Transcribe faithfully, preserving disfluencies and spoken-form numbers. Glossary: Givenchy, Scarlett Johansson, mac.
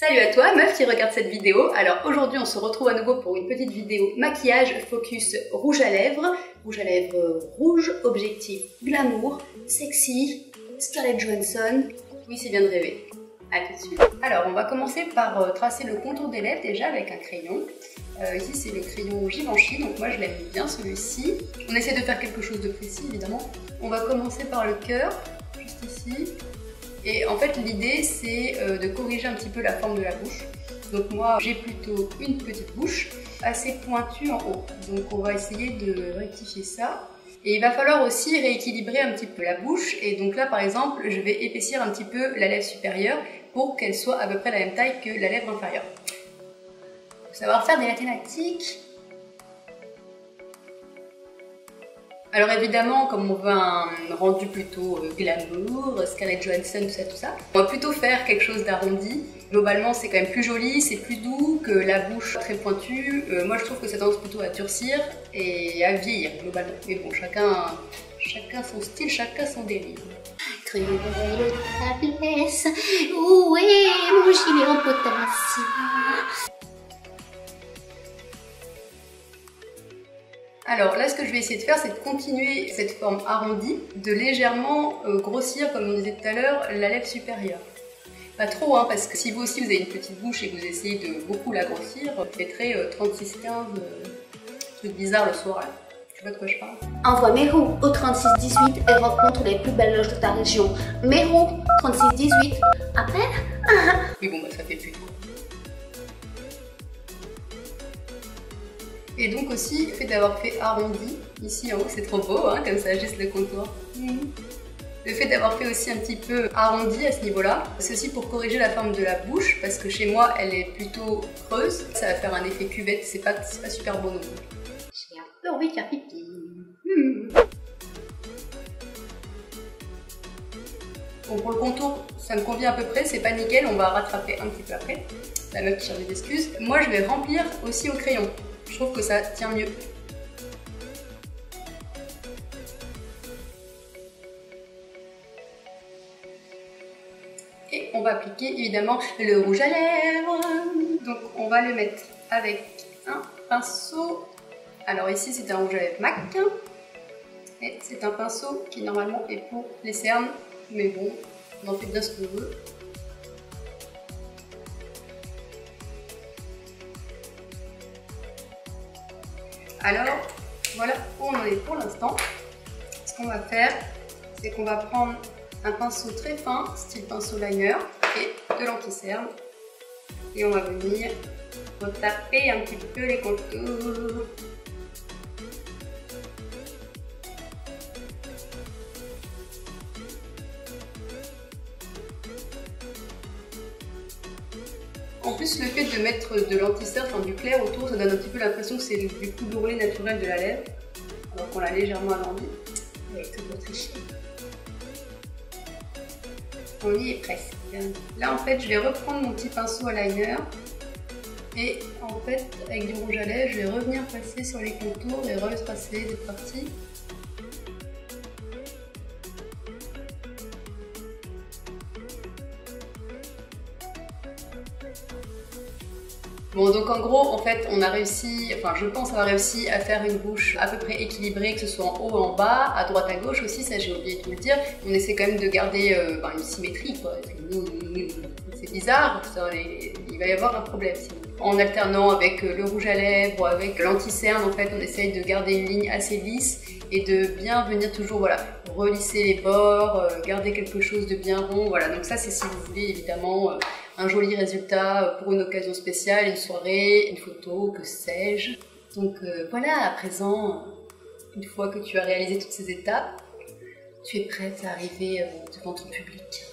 Salut à toi, meuf qui regarde cette vidéo. Alors aujourd'hui, on se retrouve à nouveau pour une petite vidéo maquillage focus rouge à lèvres. Rouge à lèvres rouge, objectif glamour, sexy, Scarlett Johansson. Oui, c'est bien de rêver. À tout de suite. Alors, on va commencer par euh, tracer le contour des lèvres déjà avec un crayon. Euh, ici, c'est le crayon Givenchy, donc moi je l'aime bien celui-ci. On essaie de faire quelque chose de précis, évidemment. On va commencer par le cœur, juste ici. Et en fait, l'idée, c'est euh, de corriger un petit peu la forme de la bouche. Donc moi, j'ai plutôt une petite bouche, assez pointue en haut. Donc on va essayer de rectifier ça. Et il va falloir aussi rééquilibrer un petit peu la bouche. Et donc là, par exemple, je vais épaissir un petit peu la lèvre supérieure pour qu'elle soit à peu près la même taille que la lèvre inférieure. Faut savoir faire des mathématiques. Alors évidemment, comme on veut un rendu plutôt glamour, Scarlett Johansson, tout ça, tout ça, on va plutôt faire quelque chose d'arrondi. Globalement, c'est quand même plus joli, c'est plus doux que la bouche très pointue. Euh, moi, je trouve que ça tendance plutôt à durcir et à vieillir, globalement. Mais bon, chacun, chacun son style, chacun son délire. Creole happiness, où est mon gilet en potasse? Alors là, ce que je vais essayer de faire, c'est de continuer cette forme arrondie, de légèrement euh, grossir, comme on disait tout à l'heure, la lèvre supérieure. Pas trop, hein, parce que si vous aussi vous avez une petite bouche et que vous essayez de beaucoup la grossir, vous fêterez euh, trente-six quinze, euh, truc bizarre le soir, là. Je sais pas de quoi je parle. Envoie Mérou au trente-six dix-huit et rencontre les plus belles loges de ta région. Mérou, trente-six dix-huit, après. Oui bon, bah ça fait plus de... Et donc aussi, le fait d'avoir fait arrondi, ici en haut, c'est trop beau, hein, comme ça, juste le contour. Mmh. Le fait d'avoir fait aussi un petit peu arrondi à ce niveau-là, c'est aussi pour corriger la forme de la bouche, parce que chez moi, elle est plutôt creuse. Ça va faire un effet cuvette, c'est pas, c'est pas super bon non plus. J'ai un peu envie de faire pipi. Mmh. Bon, pour le contour, ça me convient à peu près, c'est pas nickel, on va rattraper un petit peu après. La meuf qui cherche des excuses. Moi, je vais remplir aussi au crayon. Je trouve que ça tient mieux. Et on va appliquer évidemment le rouge à lèvres. Donc on va le mettre avec un pinceau. Alors ici c'est un rouge à lèvres M A C. Et c'est un pinceau qui normalement est pour les cernes. Mais bon, on en fait bien ce qu'on veut. Alors, voilà où on en est pour l'instant. Ce qu'on va faire, c'est qu'on va prendre un pinceau très fin, style pinceau liner, et de l'anti-cerne. Et on va venir retaper un petit peu les contours. En plus, le fait de mettre de l'anti-cerne, enfin du clair autour, ça donne un petit peu l'impression que c'est du couleur naturel de la lèvre, alors qu'on l'a légèrement agrandie. On y est presque. Là, en fait, je vais reprendre mon petit pinceau à liner et en fait, avec du rouge à lèvres, je vais revenir passer sur les contours et retracer des parties. Bon, donc en gros, en fait, on a réussi, enfin je pense avoir réussi à faire une bouche à peu près équilibrée, que ce soit en haut, en bas, à droite, à gauche aussi, ça j'ai oublié de vous le dire. On essaie quand même de garder euh, ben, une symétrie, quoi. C'est bizarre, ça, les... il va y avoir un problème. Sinon. En alternant avec le rouge à lèvres, avec l'anti-cerne, en fait, on essaye de garder une ligne assez lisse et de bien venir toujours, voilà, relisser les bords, euh, garder quelque chose de bien rond, voilà. Donc ça, c'est si vous voulez, évidemment... Euh, un joli résultat pour une occasion spéciale, une soirée, une photo, que sais-je. Donc euh, voilà, à présent, une fois que tu as réalisé toutes ces étapes, tu es prête à arriver euh, devant ton public.